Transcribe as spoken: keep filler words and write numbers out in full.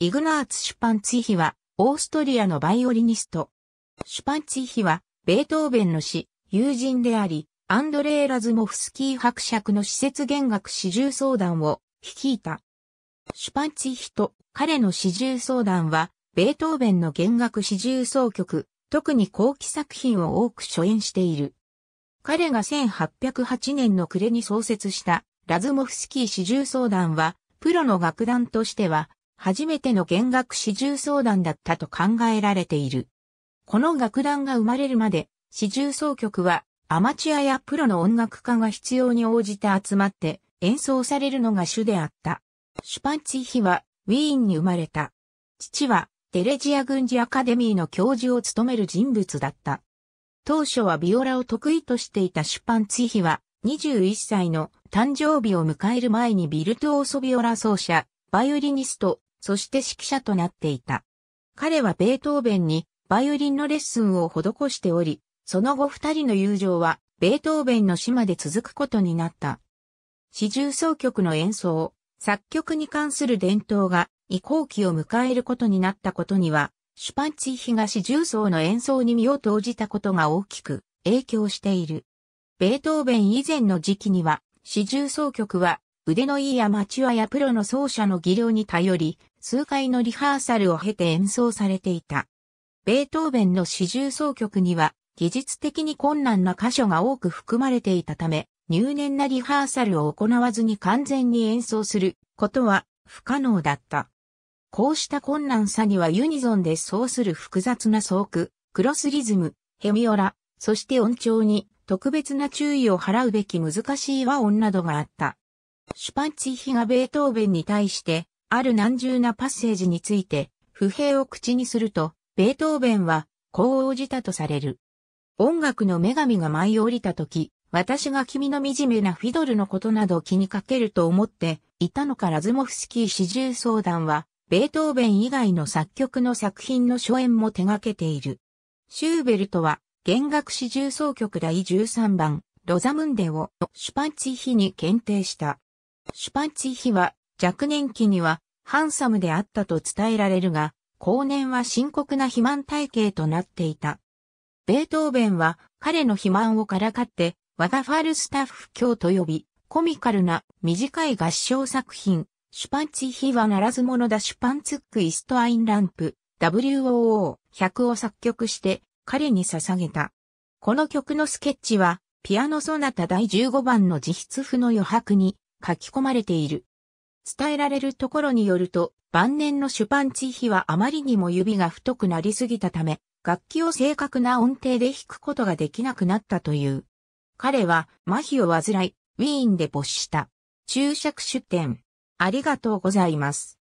イグナーツ・シュパンツィヒは、オーストリアのバイオリニスト。シュパンツィヒは、ベートーベンの師、友人であり、アンドレー・ラズモフスキー伯爵の私設弦楽四重奏団を率いた。シュパンツィヒと彼の四重奏団は、ベートーベンの弦楽四重奏曲、特に後期作品を多く初演している。彼がせんはっぴゃくはちねんの暮れに創設した、ラズモフスキー四重奏団は、プロの楽団としては、初めての弦楽四重奏団だったと考えられている。この楽団が生まれるまで、四重奏曲はアマチュアやプロの音楽家が必要に応じて集まって演奏されるのが主であった。シュパンツィヒはウィーンに生まれた。父はテレジア軍事アカデミーの教授を務める人物だった。当初はビオラを得意としていたシュパンツィヒはにじゅういっさいの誕生日を迎える前にビルトオーソビオラ奏者、バイオリニスト、そして指揮者となっていた。彼はベートーベンにバイオリンのレッスンを施しており、その後二人の友情はベートーベンの死まで続くことになった。四重奏曲の演奏、作曲に関する伝統が移行期を迎えることになったことには、シュパンツィヒが四重奏の演奏に身を投じたことが大きく影響している。ベートーベン以前の時期には、四重奏曲は腕のいいアマチュアやプロの奏者の技量に頼り、数回のリハーサルを経て演奏されていた。ベートーベンの四重奏曲には、技術的に困難な箇所が多く含まれていたため、入念なリハーサルを行わずに完全に演奏することは不可能だった。こうした困難さにはユニゾンで奏する複雑な奏句、クロスリズム、ヘミオラ、そして音調に特別な注意を払うべき難しい和音などがあった。シュパンツィヒがベートーベンに対して、ある難重なパッセージについて、不平を口にすると、ベートーベンは、こう応じたとされる。音楽の女神が舞い降りたとき、私が君の惨めなフィドルのことなどを気にかけると思っていたのか。ラズモフスキー四重奏団は、ベートーベン以外の作曲の作品の初演も手掛けている。シューベルトは、弦楽四重奏曲だいじゅうさんばん、ロザムンデをシュパンツィヒに献呈した。シュパンツィヒは、若年期にはハンサムであったと伝えられるが、後年は深刻な肥満体型となっていた。ベートーベンは彼の肥満をからかって、我がファルスタッフ卿と呼び、コミカルな短い合唱作品、シュパンツィヒはならず者だシュパンツック・イスト・アイン・ランプ、ダブリューオーオーひゃく を作曲して彼に捧げた。この曲のスケッチは、ピアノソナタだいじゅうごばんの自筆譜の余白に書き込まれている。伝えられるところによると、晩年のシュパンツィヒはあまりにも指が太くなりすぎたため、楽器を正確な音程で弾くことができなくなったという。彼は、麻痺を患い、ウィーンで没した。注釈出典。ありがとうございます。